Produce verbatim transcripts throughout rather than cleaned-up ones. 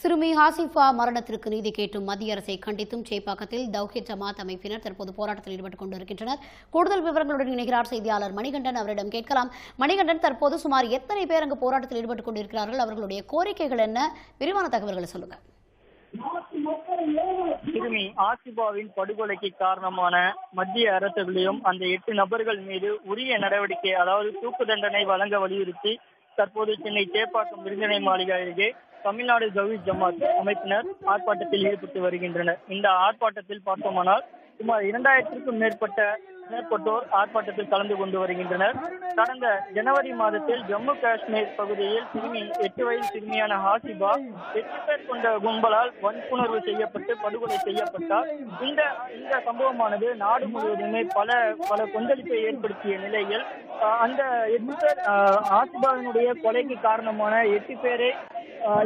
சிறுமி ஆசிஃபா மரணத்திற்கு நீதி கேட்டும் மத்திய அரசை கண்டித்தும் சேப்பாக்கத்தில் தௌஹீத் ஜமாத் அமைப்பினர் தற்போது போராட்டத்தில் ஈடுபட்டுக் கொண்டிருக்கின்றனர். கூடுதல் விவரங்களுடன் இணைகிறார் செய்தியாளர் மணிகண்டன். அவரிடம் கேட்கலாம். மணிகண்டன், தற்போது சுமார் எத்தனை பேர் அங்கு போராட்டத்தில் ஈடுபட்டுக் கொண்டிருக்கிறார்கள்? அவர்களுடைய கோரிக்கைகள் என்ன? விரிவான தகவல்களை சொல்லுங்க. சிறுமி ஆசிஃபாவின் படுகொலைக்கு காரணமான மத்திய அரசுகளையும் அந்த எட்டு நபர்கள் மீது உரிய நடவடிக்கை, அதாவது தூக்கு தண்டனை வழங்க வலியுறுத்தி தற்போது சென்னை சேப்பாக்கம் விருந்தினை மாளிகை அருகே தமிழ்நாடு தௌஹீத் ஜமாத் அமைப்பினர் ஆர்ப்பாட்டத்தில் ஈடுபட்டு வருகின்றனர். இந்த ஆர்ப்பாட்டத்தில் பார்த்தோமானால் சுமார் இரண்டாயிரத்திற்கும் மேற்பட்ட மேற்பட்டோர் ஆர்ப்பாட்டத்தில் கலந்து கொண்டு வருகின்றனர். கடந்த ஜனவரி மாதத்தில் ஜம்மு காஷ்மீர் பகுதியில் சிறுமி எட்டு வயது சிறுமியான ஆசிஃபா எட்டு பேர் கொண்ட கும்பலால் வன்புணர்வு செய்யப்பட்டு படுகொலை செய்யப்பட்டார். இந்த இந்த சம்பவமானது நாடு முழுவதுமே பல பல கொந்தளிப்பை ஏற்படுத்திய நிலையில் அந்த எட்டு பேர் ஆசிஃபாவினுடைய கொலைக்கு காரணமான எட்டு பேரை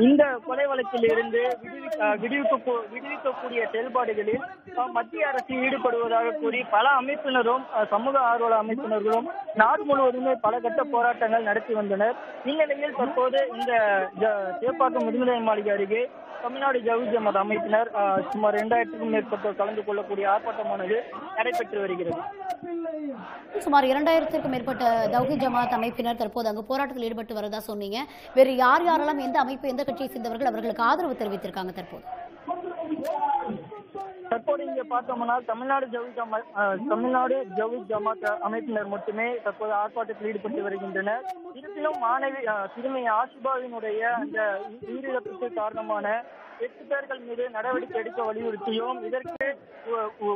இந்த கொலை வழக்கில் இருந்து விடுவிக்க விடுவிக்கக்கூடிய செயல்பாடுகளில் மத்திய அரசு ஈடுபடுவதாக கூறி பல அமைப்பினரும் சமூக ஆர்வல அமைப்பினர்களும் நாடு முழுவதுமே பல கட்ட போராட்டங்கள் நடத்தி வந்தனர். இந்நிலையில் தற்போது இந்த சேப்பாக்கம் விடுதலை மாளிகை அருகே தமிழ்நாடு தௌஹீத் ஜமாத் அமைப்பினர் சுமார் இரண்டாயிரத்துக்கும் மேற்பட்டோர் கலந்து கொள்ளக்கூடிய ஆர்ப்பாட்டமானது நடைபெற்று வருகிறது. சுமார் இரண்டாயிரத்திற்கும் மேற்பட்ட தௌஹீத் ஜமாத் அமைப்பினர் தற்போது அங்கு போராட்டத்தில் ஈடுபட்டு வரதா சொன்னீங்க. வேறு யார் யாரெல்லாம் எந்த அமைப்பு எந்த கட்சியை சேர்ந்தவர்கள் அவர்களுக்கு ஆதரவு தெரிவித்திருக்காங்க? தற்போது தற்போது இங்கே பார்த்தோம்னா தமிழ்நாடு தௌஹீத் ஜமாத் தமிழ்நாடு தௌஹீத் ஜமாத் அமைப்பினர் மட்டுமே தற்போது ஆர்ப்பாட்டத்தில் ஈடுபட்டு வருகின்றனர். இருப்பினும் மாணவி சிறுமி ஆசிஃபாவினுடைய அந்த உயிரிழப்புக்கு காரணமான எட்டு பேர்கள் மீது நடவடிக்கை எடுக்க வலியுறுத்தியும் இதற்கு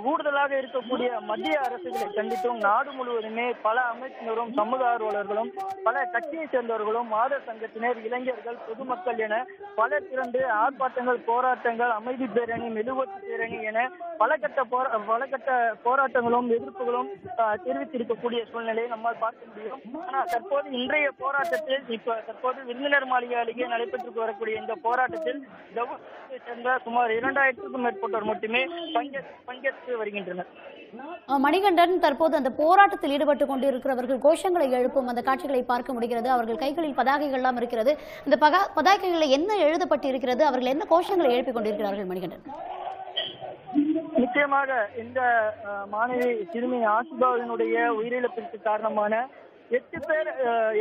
கூடுதலாக இருக்கக்கூடிய மத்திய அரசுகளை கண்டித்தும் நாடு முழுவதுமே பல அமைப்பினரும் சமூக ஆர்வலர்களும் பல கட்சியை சேர்ந்தவர்களும் மாத சங்கத்தினர், இளைஞர்கள், பொதுமக்கள் என பல திரண்டு ஆர்ப்பாட்டங்கள், போராட்டங்கள், அமைதி பேரணி, மெழுகுவர்த்தி பேரணி என பல கட்ட போரா பல கட்ட போராட்டங்களும் எதிர்ப்புகளும் தெரிவித்திருக்கக்கூடிய சூழ்நிலையை நம்மால் பார்க்க முடியும். ஆனால் தற்போது இன்றைய போராட்டத்தில் இப்ப தற்போது விருந்தினர் மாளிகை அருகே நடைபெற்று வரக்கூடிய இந்த போராட்டத்தில் சேர்ந்த சுமார் இரண்டாயிரத்துக்கும் மேற்பட்டோர் மட்டுமே பங்கேற்று வருகின்றனர். மணிகண்டன், தற்போது அந்த போராட்டத்தில் ஈடுபட்டுக் கொண்டிருக்கிறவர்கள் கோஷங்களை எழுப்பும் அந்த காட்சிகளை பார்க்க முடிகிறது. அவர்கள் கைகளில் பதாகைகள் எல்லாம் இருக்கிறது. இந்த பதாகைகளில் என்ன எழுதப்பட்டு இருக்கிறது? அவர்கள் என்ன கோஷங்களை எழுப்பிக் கொண்டிருக்கிறார்கள் மணிகண்டன்? நிச்சயமாக இந்த மாணவி சிறுமி ஆசிஃபாவினுடைய உயிரிழப்பிற்கு காரணமான எட்டு பேர்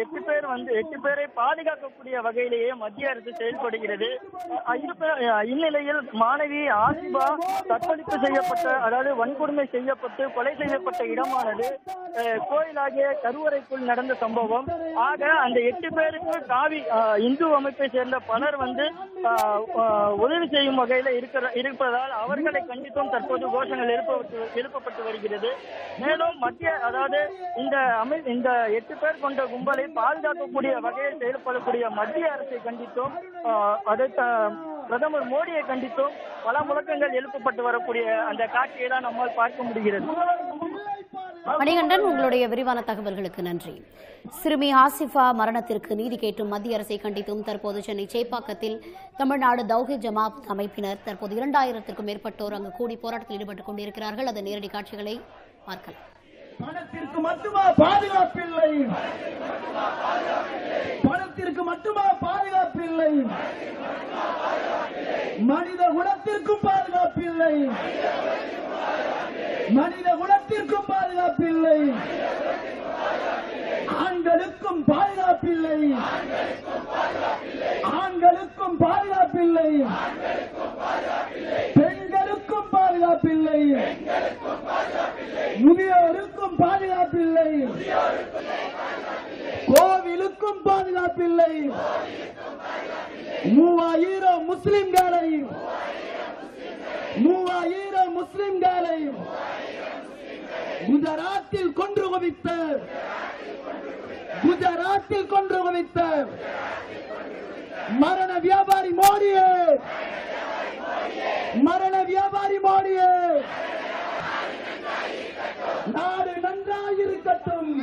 எட்டு பேர் வந்து எட்டு பேரை பாதுகாக்கக்கூடிய வகையிலேயே மத்திய அரசு செயல்படுகிறது. இந்நிலையில் மாணவி ஆசிஃபா கற்பழிப்பு செய்யப்பட்ட, அதாவது வன்கொடுமை செய்யப்பட்டு கொலை செய்யப்பட்ட இடமானது கோயிலாகிய கருவறைக்குள் நடந்த சம்பவம். ஆக அந்த எட்டு பேருக்கு காவி இந்து அமைப்பை சேர்ந்த பலர் வந்து உதவி செய்யும் வகையில் இருக்கிற இருப்பதால் அவர்களை கண்டித்தும் தற்போது கோஷங்கள் எழுப்ப எழுப்பப்பட்டு வருகிறது. மேலும் மத்திய அதாவது இந்த அமை இந்த எட்டு பேர் கொண்ட கும்பலை பாதுகாக்கக்கூடிய வகையில் செயல்படக்கூடிய மத்திய அரசை கண்டித்தும் அதை பிரதமர் மோடியை கண்டித்தும் பல முழக்கங்கள் எழுப்பப்பட்டு வரக்கூடிய அந்த காட்சியை தான் நம்மால் பார்க்க முடிகிறது. மணிகண்டன், உங்களுடைய விரிவான தகவல்களுக்கு நன்றி. சிறுமி ஆசிஃபா மரணத்திற்கு நீதி கேட்டும் மத்திய அரசை கண்டித்தும் தற்போது சென்னை சேப்பாக்கத்தில் தமிழ்நாடு தௌஹீத் ஜமாத் அமைப்பினர் தற்போது இரண்டாயிரத்திற்கும் மேற்பட்டோர் அங்கு கூடி போராட்டத்தில் ஈடுபட்டுக் கொண்டிருக்கிறார்கள். அதன் நேரடி காட்சிகளை பார்க்கலாம். பணத்திற்கு மட்டுமா பாதுகாப்பில்லை? பணத்திற்கு மட்டுமா பாதுகாப்பில்லை? மனித குலத்திற்கும் பாதுகாப்பில்லை. மனித குலத்திற்கும் பாதுகாப்பில்லை. ஆண்களுக்கும் பாதுகாப்பில்லை. ஆண்களுக்கும் பாதுகாப்பில்லை. பெண்களுக்கும் பாதுகாப்பில்லை. முதியோருக்கும் பாதுகாப்பில்லை. கோவிலுக்கும் பாதுகாப்பில்லை. மூவாயிரம் முஸ்லிம்களை மூவாயிரம் முஸ்லிம்களை குஜராத்தில் கொன்று குவித்த குஜராத்தில் கொன்று குவித்த மரண வியாபாரி மோடியே மரண வியாபாரி மோடியே நாடு நன்றாக இருக்கட்டும்.